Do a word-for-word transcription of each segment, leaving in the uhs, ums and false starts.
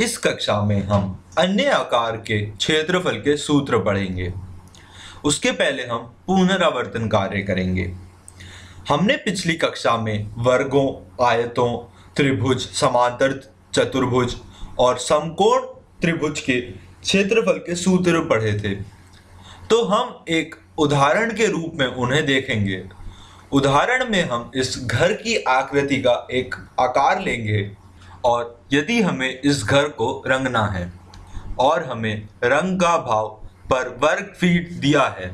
इस कक्षा में हम अन्य आकार के क्षेत्रफल के सूत्र पढ़ेंगे। उसके पहले हम पुनरावर्तन कार्य करेंगे। हमने पिछली कक्षा में वर्गों, आयतों, त्रिभुज, समांतर चतुर्भुज और समकोण त्रिभुज के क्षेत्रफल के सूत्र पढ़े थे, तो हम एक उदाहरण के रूप में उन्हें देखेंगे। उदाहरण में हम इस घर की आकृति का एक आकार लेंगे और यदि हमें इस घर को रंगना है और हमें रंग का भाव पर वर्ग फीट दिया है,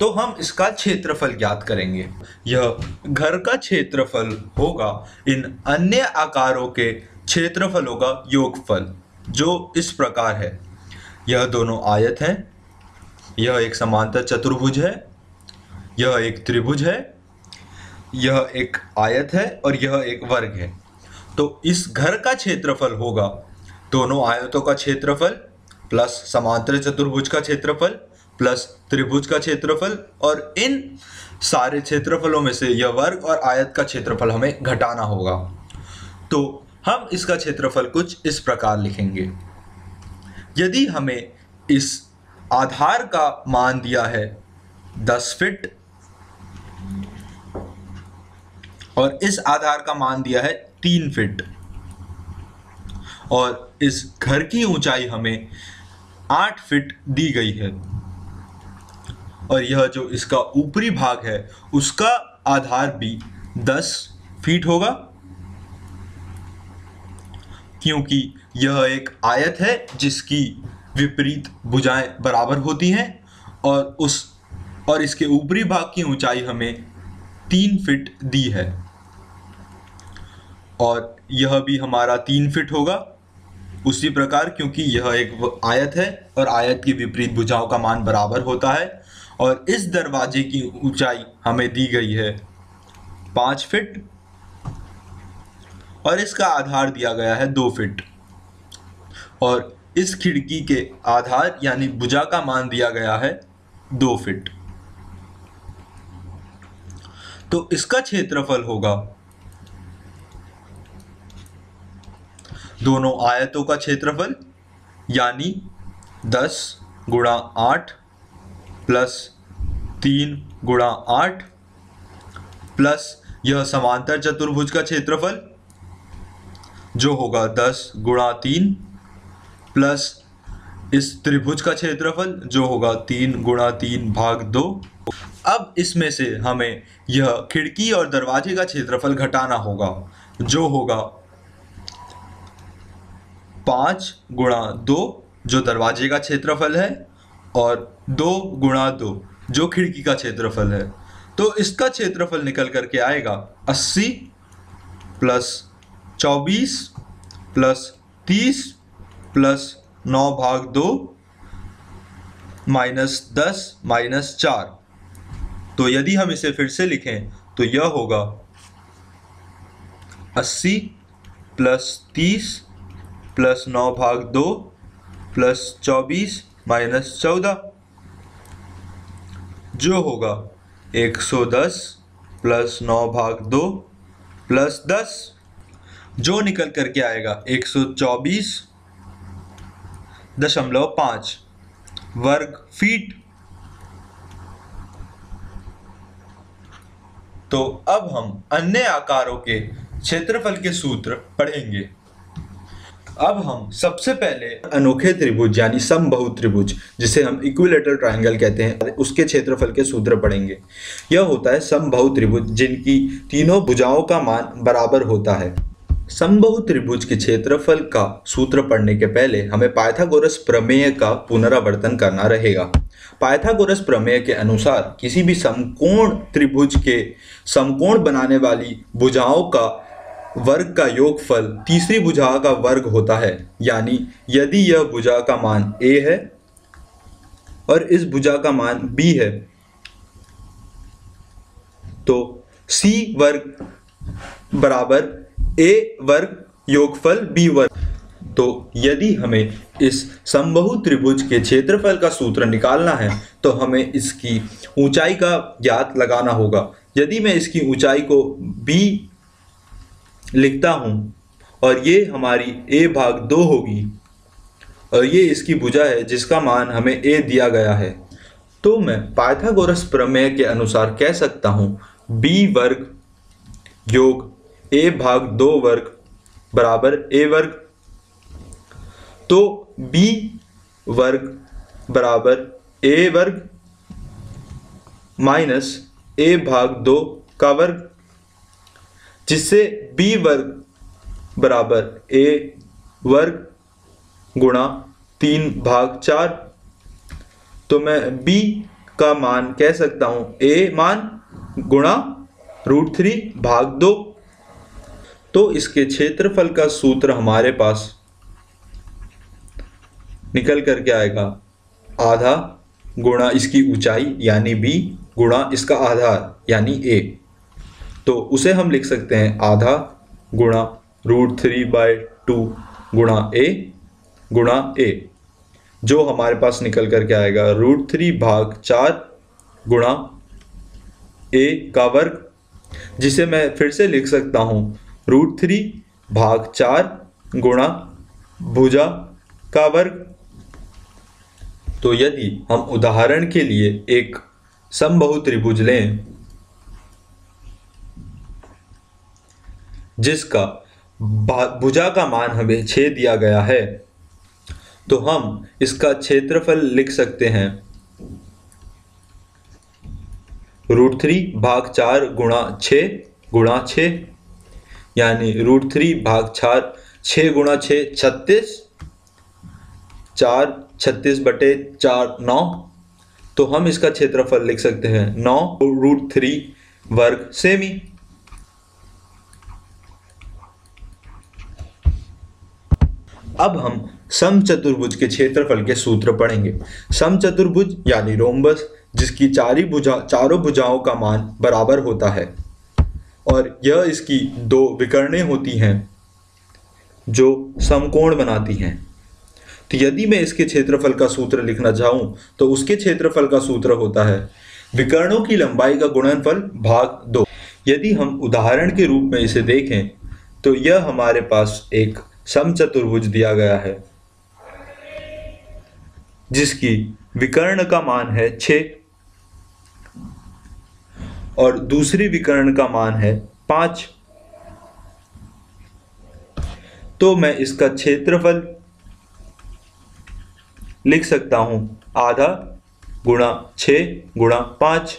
तो हम इसका क्षेत्रफल ज्ञात करेंगे। यह घर का क्षेत्रफल होगा इन अन्य आकारों के क्षेत्रफलों का योगफल, जो इस प्रकार है। यह दोनों आयत हैं, यह एक समांतर चतुर्भुज है, यह एक त्रिभुज है, यह एक आयत है और यह एक वर्ग है। तो इस घर का क्षेत्रफल होगा दोनों आयतों का क्षेत्रफल प्लस समांतर चतुर्भुज का क्षेत्रफल प्लस त्रिभुज का क्षेत्रफल, और इन सारे क्षेत्रफलों में से यह वर्ग और आयत का क्षेत्रफल हमें घटाना होगा। तो हम इसका क्षेत्रफल कुछ इस प्रकार लिखेंगे। यदि हमें इस आधार का मान दिया है दस फीट और इस आधार का मान दिया है तीन फीट और इस घर की ऊंचाई हमें आठ फीट दी गई है और यह जो इसका ऊपरी भाग है उसका आधार भी दस फीट होगा, क्योंकि यह एक आयत है जिसकी विपरीत भुजाएं बराबर होती हैं और उस और इसके ऊपरी भाग की ऊंचाई हमें तीन फीट दी है और यह भी हमारा तीन फीट होगा उसी प्रकार, क्योंकि यह एक आयत है और आयत की विपरीत भुजाओं का मान बराबर होता है। और इस दरवाजे की ऊंचाई हमें दी गई है पाँच फीट और इसका आधार दिया गया है दो फीट और इस खिड़की के आधार यानी भुजा का मान दिया गया है दो फीट। तो इसका क्षेत्रफल होगा दोनों आयतों का क्षेत्रफल यानी दस गुणा आठ प्लस तीन गुणा आठ प्लस यह समांतर चतुर्भुज का क्षेत्रफल जो होगा दस गुणा तीन प्लस इस त्रिभुज का क्षेत्रफल जो होगा तीन गुणा तीन भाग दो। अब इसमें से हमें यह खिड़की और दरवाजे का क्षेत्रफल घटाना होगा जो होगा पाँच गुणा दो जो दरवाजे का क्षेत्रफल है और दो गुणा दो जो खिड़की का क्षेत्रफल है। तो इसका क्षेत्रफल निकल करके आएगा अस्सी प्लस चौबीस प्लस तीस प्लस नौ भाग दो माइनस दस माइनस चार। तो यदि हम इसे फिर से लिखें तो यह होगा अस्सी प्लस तीस प्लस नौ भाग दो प्लस चौबीस माइनस चौदह जो होगा एक सौ दस प्लस नौ भाग दो प्लस दस जो निकल करके आएगा एक सौ चौबीस दशमलव पाँच वर्ग फीट। तो अब हम अन्य आकारों के क्षेत्रफल के सूत्र पढ़ेंगे। अब हम सबसे पहले अनोखे त्रिभुज यानी समबाहु त्रिभुज, जिसे हम इक्विलेटरल ट्रायंगल कहते हैं, उसके क्षेत्रफल के सूत्र पढ़ेंगे। यह होता है समबाहु त्रिभुज जिनकी तीनों भुजाओं का मान बराबर होता है। समबाहु त्रिभुज के क्षेत्रफल का सूत्र पढ़ने के पहले हमें पाइथागोरस प्रमेय का पुनरावर्तन करना रहेगा। पाइथागोरस प्रमेय के अनुसार किसी भी समकोण त्रिभुज के समकोण बनाने वाली भुजाओं का वर्ग का योगफल तीसरी भुजा का वर्ग होता है, यानी यदि यह भुजा का मान a है और इस भुजा का मान b है तो c वर्ग बराबर a वर्ग योगफल b वर्ग। तो यदि हमें इस समबाहु त्रिभुज के क्षेत्रफल का सूत्र निकालना है तो हमें इसकी ऊंचाई का ज्ञात लगाना होगा। यदि मैं इसकी ऊंचाई को b लिखता हूं और ये हमारी ए भाग दो होगी और ये इसकी भुजा है जिसका मान हमें ए दिया गया है। तो मैं पाइथागोरस प्रमेय के अनुसार कह सकता हूँ बी वर्ग योग ए भाग दो वर्ग बराबर ए वर्ग। तो बी वर्ग बराबर ए वर्ग माइनस ए भाग दो का वर्ग, जिससे बी वर्ग बराबर ए वर्ग गुणा तीन भाग चार। तो मैं बी का मान कह सकता हूँ ए मान गुणा रूट थ्री भाग दो। तो इसके क्षेत्रफल का सूत्र हमारे पास निकल कर के आएगा आधा गुणा इसकी ऊंचाई यानी बी गुणा इसका आधार यानी ए। तो उसे हम लिख सकते हैं आधा गुणा रूट थ्री बाय टू गुणा ए गुणा ए, जो हमारे पास निकल कर के आएगा रूट थ्री भाग चार गुणा ए का वर्ग, जिसे मैं फिर से लिख सकता हूँ रूट थ्री भाग चार गुणा भुजा का वर्ग। तो यदि हम उदाहरण के लिए एक समबाहु त्रिभुज लें जिसका भुजा का मान हमें छह दिया गया है, तो हम इसका क्षेत्रफल लिख सकते हैं रूट थ्री भाग चार गुणा छ गुणा छ यानी रूट थ्री भाग चार छ गुणा छ छत्तीस, चार छत्तीस बटे चार नौ। तो हम इसका क्षेत्रफल लिख सकते हैं नौ रूट थ्री वर्ग सेमी। अब हम समचतुर्भुज के क्षेत्रफल के सूत्र पढ़ेंगे। समचतुर्भुज यानी रोम्बस जिसकी चारी भुजा चारों भुजाओं का मान बराबर होता है और यह इसकी दो विकर्णें होती हैं जो समकोण बनाती हैं। तो यदि मैं इसके क्षेत्रफल का सूत्र लिखना चाहूँ तो उसके क्षेत्रफल का सूत्र होता है विकर्णों की लंबाई का गुणनफल भाग दो। यदि हम उदाहरण के रूप में इसे देखें तो यह हमारे पास एक समचतुर्भुज दिया गया है जिसकी विकर्ण का मान है छः और दूसरी विकर्ण का मान है पाँच। तो मैं इसका क्षेत्रफल लिख सकता हूँ आधा गुणा छः गुणा पाँच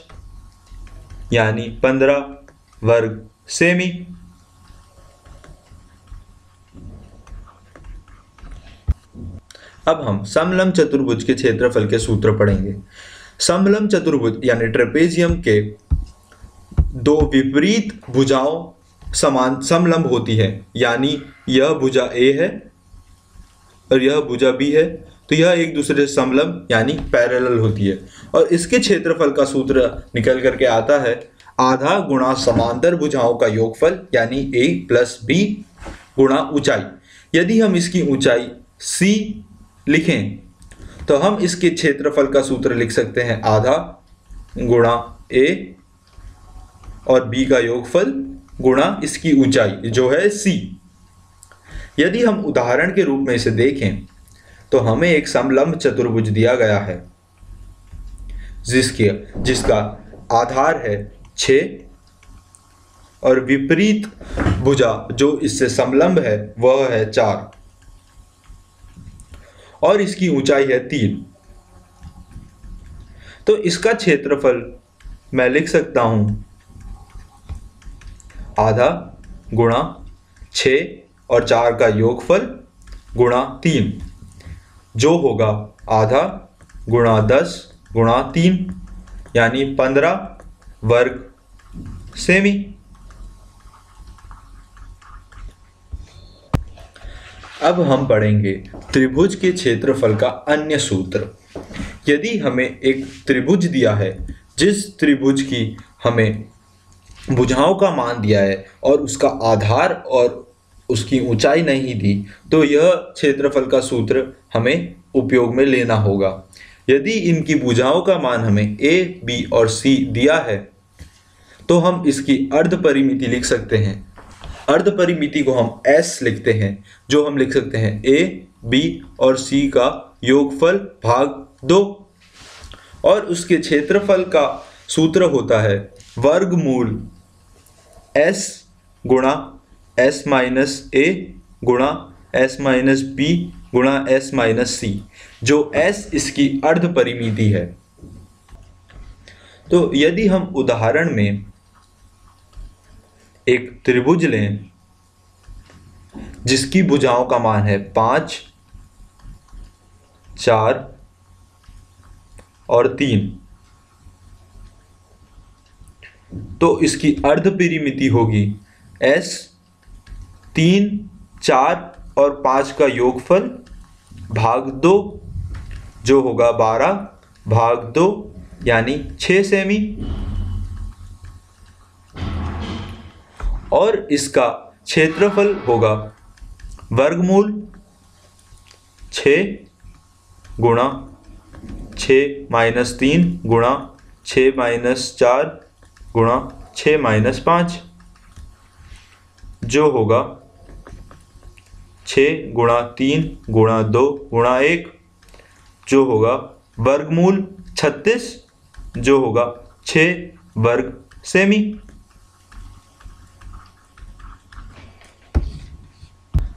यानी पंद्रह वर्ग सेमी। अब हम समलंब चतुर्भुज के क्षेत्रफल के सूत्र पढ़ेंगे। समलंब चतुर्भुज यानी ट्रेपेजियम के दो विपरीत भुजाओं समान समलंब होती है, यानी यह भुजा ए है और यह भुजा बी है, तो यह एक दूसरे से समलंब यानी पैरेलल होती है। और इसके क्षेत्रफल का सूत्र निकल करके आता है आधा गुणा समांतर भुजाओं का योगफल यानी ए प्लस बी गुणा ऊंचाई। यदि हम इसकी ऊंचाई सी लिखें तो हम इसके क्षेत्रफल का सूत्र लिख सकते हैं आधा गुणा ए और बी का योगफल गुणा इसकी ऊंचाई जो है सी। यदि हम उदाहरण के रूप में इसे देखें तो हमें एक समलंब चतुर्भुज दिया गया है जिसके जिसका आधार है छः और विपरीत भुजा जो इससे समलंब है वह है चार और इसकी ऊंचाई है तीन। तो इसका क्षेत्रफल मैं लिख सकता हूं आधा गुणा छः और चार का योगफल गुणा तीन, जो होगा आधा गुणा दस गुणा तीन यानी पंद्रह वर्ग सेमी। अब हम पढ़ेंगे त्रिभुज के क्षेत्रफल का अन्य सूत्र। यदि हमें एक त्रिभुज दिया है जिस त्रिभुज की हमें भुजाओं का मान दिया है और उसका आधार और उसकी ऊंचाई नहीं दी, तो यह क्षेत्रफल का सूत्र हमें उपयोग में लेना होगा। यदि इनकी भुजाओं का मान हमें ए बी और सी दिया है तो हम इसकी अर्ध परिमिति लिख सकते हैं अर्धपरिमिति को हम एस लिखते हैं, जो हम लिख सकते हैं ए बी और सी का योगफल भाग दो, और उसके क्षेत्रफल का सूत्र होता है वर्गमूल एस गुणा एस माइनस ए गुणा एस माइनस बी गुणा एस माइनस सी, जो एस इसकी अर्धपरिमिति है। तो यदि हम उदाहरण में एक त्रिभुज लें जिसकी भुजाओं का मान है पाँच, चार और तीन, तो इसकी अर्धपरिमिति होगी एस तीन, चार और पाँच का योगफल भाग दो, जो होगा बारह भाग दो यानी छः सेमी, और इसका क्षेत्रफल होगा वर्गमूल छः गुणा छः माइनस तीन गुणा छः माइनस चार गुणा छः माइनस पाँच, जो होगा छः गुणा तीन गुणा दो गुणा एक, जो होगा वर्गमूल छत्तीस, जो होगा छः वर्ग सेमी।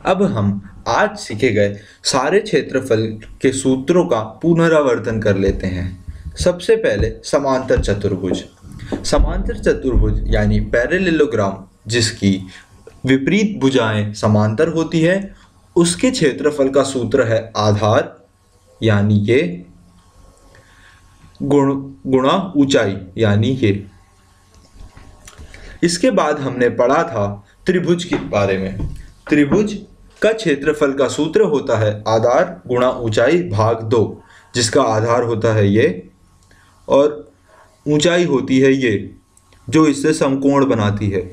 अब हम आज सीखे गए सारे क्षेत्रफल के सूत्रों का पुनरावर्तन कर लेते हैं। सबसे पहले समांतर चतुर्भुज। समांतर चतुर्भुज यानी पैरेललोग्राम जिसकी विपरीत भुजाएं समांतर होती है, उसके क्षेत्रफल का सूत्र है आधार यानी ये गुण गुणा ऊंचाई यानी ये। इसके बाद हमने पढ़ा था त्रिभुज के बारे में। त्रिभुज का क्षेत्रफल का सूत्र होता है आधार गुणा ऊंचाई भाग दो, जिसका आधार होता है ये और ऊंचाई होती है ये, जो इससे समकोण बनाती है।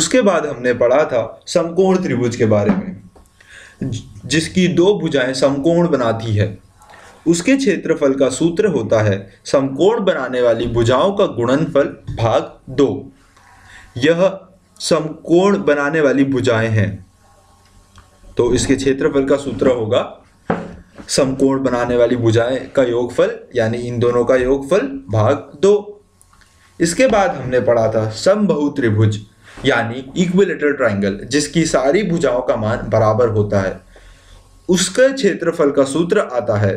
उसके बाद हमने पढ़ा था समकोण त्रिभुज के बारे में, जिसकी दो भुजाएं समकोण बनाती है। उसके क्षेत्रफल का सूत्र होता है समकोण बनाने वाली भुजाओं का गुणनफल भाग दो। यह समकोण बनाने वाली भुजाएं हैं, तो इसके क्षेत्रफल का सूत्र होगा समकोण बनाने वाली भुजाएं का योगफल यानी इन दोनों का योगफल भाग दो। इसके बाद हमने पढ़ा था समबाहु त्रिभुज यानी इक्विलेटरल ट्राइंगल, जिसकी सारी भुजाओं का मान बराबर होता है। उसका क्षेत्रफल का सूत्र आता है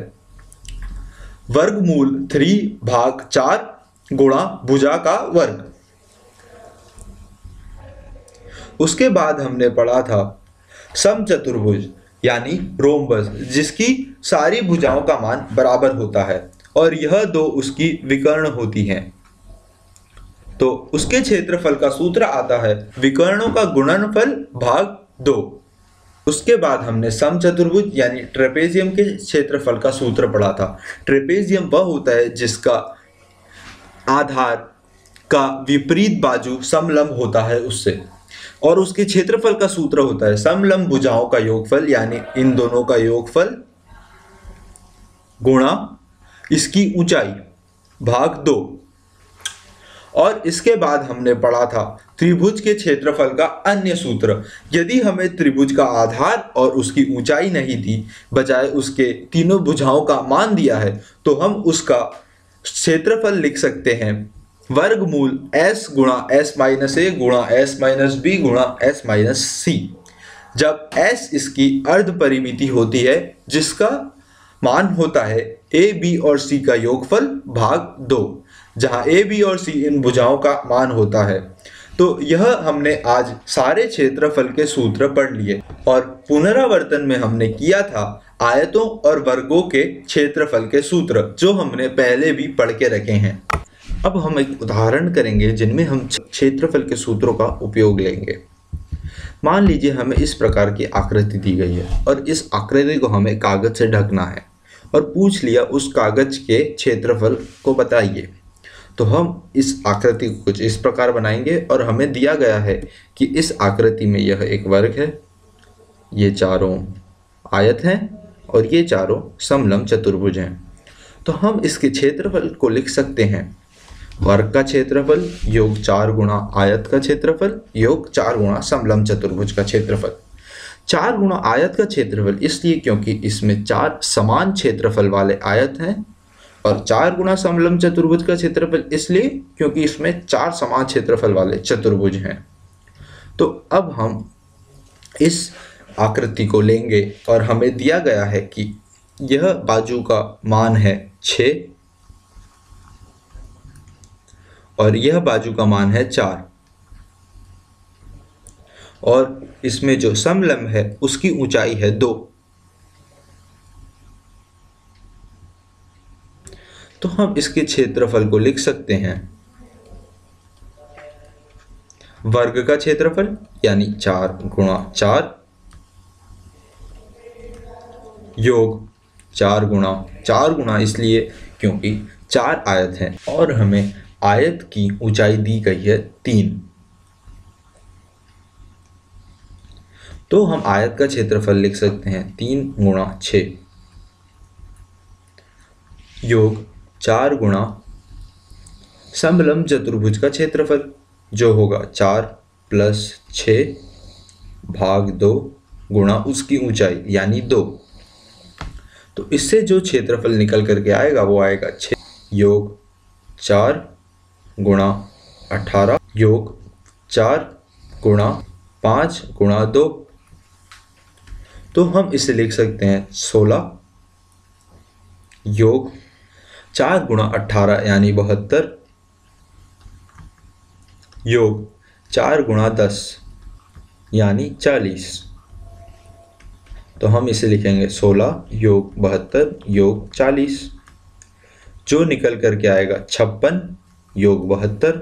वर्गमूल थ्री भाग चार गुणा भुजा का वर्ग। उसके बाद हमने पढ़ा था समचतुर्भुज यानी रोम्बस, जिसकी सारी भुजाओं का मान बराबर होता है और यह दो उसकी विकर्ण होती हैं, तो उसके क्षेत्रफल का सूत्र आता है विकर्णों का गुणनफल भाग दो। उसके बाद हमने समचतुर्भुज यानी ट्रेपेजियम के क्षेत्रफल का सूत्र पढ़ा था। ट्रेपेजियम वह होता है जिसका आधार का विपरीत बाजू समलंब होता है उससे, और उसके क्षेत्रफल का सूत्र होता है समलंब भुजाओं का योगफल यानी इन दोनों का योगफल गुणा इसकी ऊंचाई भाग दो। और इसके बाद हमने पढ़ा था त्रिभुज के क्षेत्रफल का अन्य सूत्र। यदि हमें त्रिभुज का आधार और उसकी ऊंचाई नहीं थी, बजाय उसके तीनों भुजाओं का मान दिया है, तो हम उसका क्षेत्रफल लिख सकते हैं वर्गमूल s गुणा एस माइनस ए गुणा एस माइनस बी गुणा एस माइनस सी, जब s इसकी अर्धपरिमिति होती है, जिसका मान होता है ए बी और सी का योगफल भाग दो, जहाँ ए बी और सी इन भुजाओं का मान होता है। तो यह हमने आज सारे क्षेत्रफल के सूत्र पढ़ लिए, और पुनरावर्तन में हमने किया था आयतों और वर्गों के क्षेत्रफल के सूत्र, जो हमने पहले भी पढ़ के रखे हैं। अब हम एक उदाहरण करेंगे जिनमें हम क्षेत्रफल के सूत्रों का उपयोग लेंगे। मान लीजिए हमें इस प्रकार की आकृति दी गई है और इस आकृति को हमें कागज से ढकना है, और पूछ लिया उस कागज के क्षेत्रफल को बताइए। तो हम इस आकृति को कुछ इस प्रकार बनाएंगे, और हमें दिया गया है कि इस आकृति में यह एक वर्ग है, ये चारों आयत हैं और ये चारों समलंब चतुर्भुज हैं। तो हम इसके क्षेत्रफल को लिख सकते हैं वर्ग का क्षेत्रफल योग चार गुणा आयत का क्षेत्रफल योग चार गुणा समलंब चतुर्भुज का क्षेत्रफल। चार गुणा आयत का क्षेत्रफल इसलिए क्योंकि इसमें चार समान क्षेत्रफल वाले आयत हैं, और चार गुणा समलंब चतुर्भुज का क्षेत्रफल इसलिए क्योंकि इसमें चार समान क्षेत्रफल वाले चतुर्भुज हैं। तो अब हम इस आकृति को लेंगे और हमें दिया गया है कि यह बाजू का मान है छः और यह बाजू का मान है चार, और इसमें जो समलंब है उसकी ऊंचाई है दो। तो हम इसके क्षेत्रफल को लिख सकते हैं वर्ग का क्षेत्रफल यानी चार गुणा चार योग चार गुणा चार गुणा इसलिए क्योंकि चार आयत हैं और हमें आयत की ऊंचाई दी गई है तीन। तो हम आयत का क्षेत्रफल लिख सकते हैं तीन गुणा छः योग चार गुणा समलंब चतुर्भुज का क्षेत्रफल जो होगा चार प्लस छः भाग दो गुणा उसकी ऊंचाई यानी दो। तो इससे जो क्षेत्रफल निकल करके आएगा वो आएगा छः योग चार गुणा अठारह योग चार गुणा पाँच गुणा दो। तो हम इसे लिख सकते हैं सोलह योग चार गुणा अट्ठारह यानी बहत्तर योग चार गुणा दस यानी चालीस। तो हम इसे लिखेंगे सोलह योग बहत्तर योग चालीस जो निकल करके आएगा छप्पन योग बहत्तर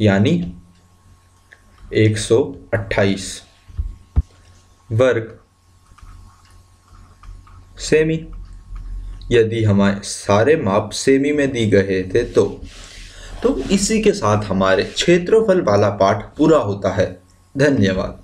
यानी एक सौ अट्ठाईस वर्ग सेमी। यदि हमारे सारे माप सेमी में दी गए थे तो तो इसी के साथ हमारे क्षेत्रफल वाला पाठ पूरा होता है। धन्यवाद।